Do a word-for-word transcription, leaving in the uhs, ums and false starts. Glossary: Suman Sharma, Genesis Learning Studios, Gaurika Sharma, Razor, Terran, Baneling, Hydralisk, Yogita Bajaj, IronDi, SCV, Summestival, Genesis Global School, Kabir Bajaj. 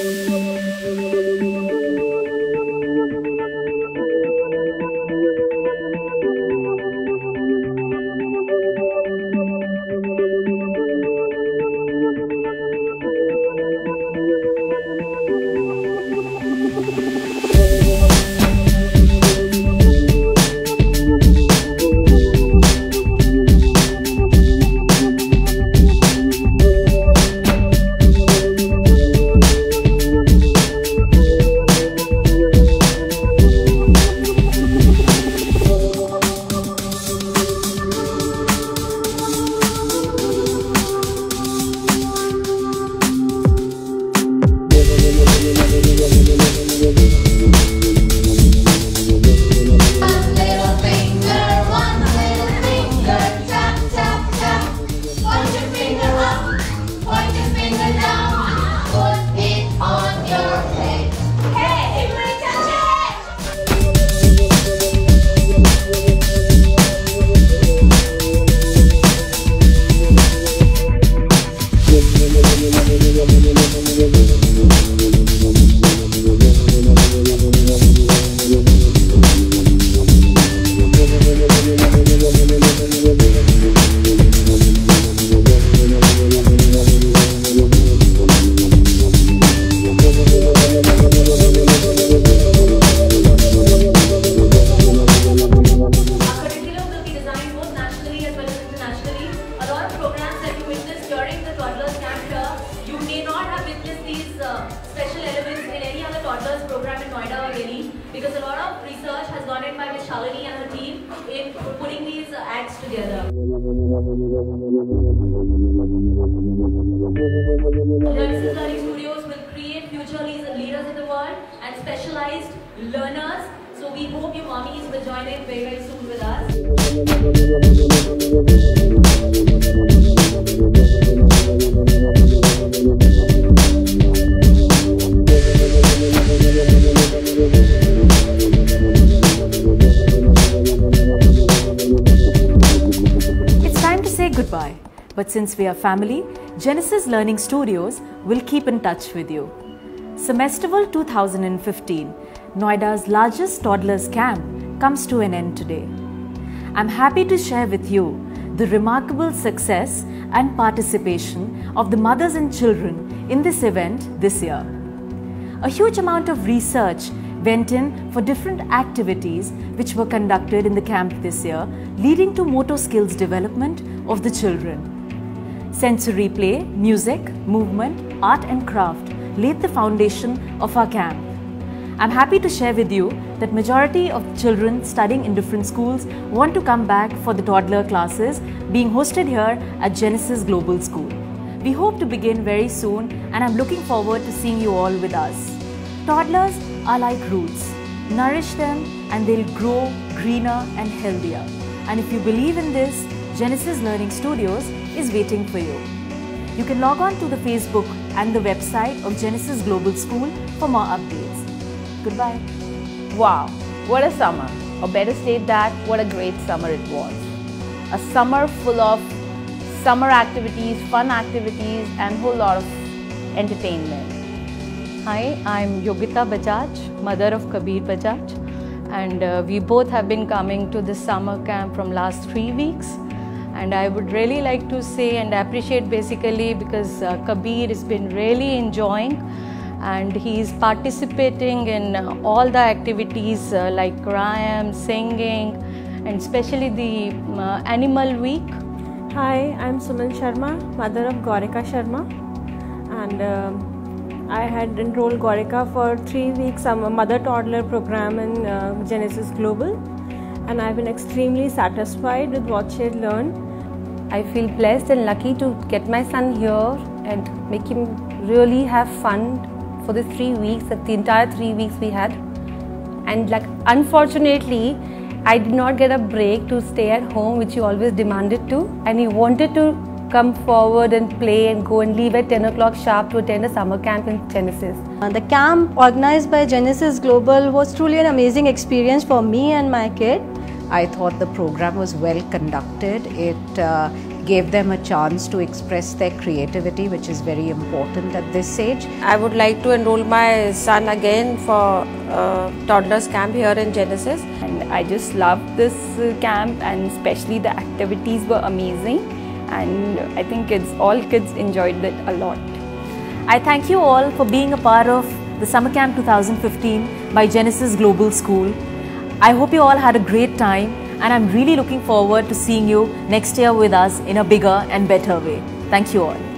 Genesis Learning Studios will create future leaders in the world and specialized learners. So we hope your mommies will join in very, very soon with us. Goodbye. But since we are family, Genesis Learning Studios will keep in touch with you. Summestival two thousand fifteen, Noida's largest toddler's camp, comes to an end today. I'm happy to share with you the remarkable success and participation of the mothers and children in this event this year. A huge amount of research went in for different activities which were conducted in the camp this year, leading to motor skills development of the children. Sensory play, music, movement, art and craft laid the foundation of our camp. I'm happy to share with you that majority of children studying in different schools want to come back for the toddler classes being hosted here at Genesis Global School. We hope to begin very soon and I'm looking forward to seeing you all with us. Toddlers are like roots. Nourish them and they'll grow greener and healthier. And if you believe in this, Genesis Learning Studios is waiting for you. You can log on to the Facebook and the website of Genesis Global School for more updates. Goodbye. Wow, what a summer. Or better state that, what a great summer it was. A summer full of summer activities, fun activities and whole lot of entertainment. Hi, I'm Yogita Bajaj, mother of Kabir Bajaj, and uh, we both have been coming to this summer camp from last three weeks. And I would really like to say and appreciate basically because uh, Kabir has been really enjoying and he is participating in uh, all the activities uh, like rhyme, singing, and especially the uh, Animal Week. Hi, I'm Suman Sharma, mother of Gaurika Sharma, and. Uh, I had enrolled Gaurika for three weeks summer mother-toddler program in uh, Genesis Global, and I've been extremely satisfied with what she had learned. I feel blessed and lucky to get my son here and make him really have fun for the three weeks, the entire three weeks we had. And like, unfortunately, I did not get a break to stay at home, which he always demanded to, and he wanted to come forward and play and go and leave at ten o'clock sharp to attend a summer camp in Genesis. The camp organized by Genesis Global was truly an amazing experience for me and my kid. I thought the program was well conducted. It uh, gave them a chance to express their creativity, which is very important at this age. I would like to enroll my son again for uh, toddlers camp here in Genesis. And I just loved this camp, and especially the activities were amazing, and I think kids, all kids enjoyed it a lot. I thank you all for being a part of the Summer Camp two thousand fifteen by Genesis Global School. I hope you all had a great time, and I'm really looking forward to seeing you next year with us in a bigger and better way. Thank you all.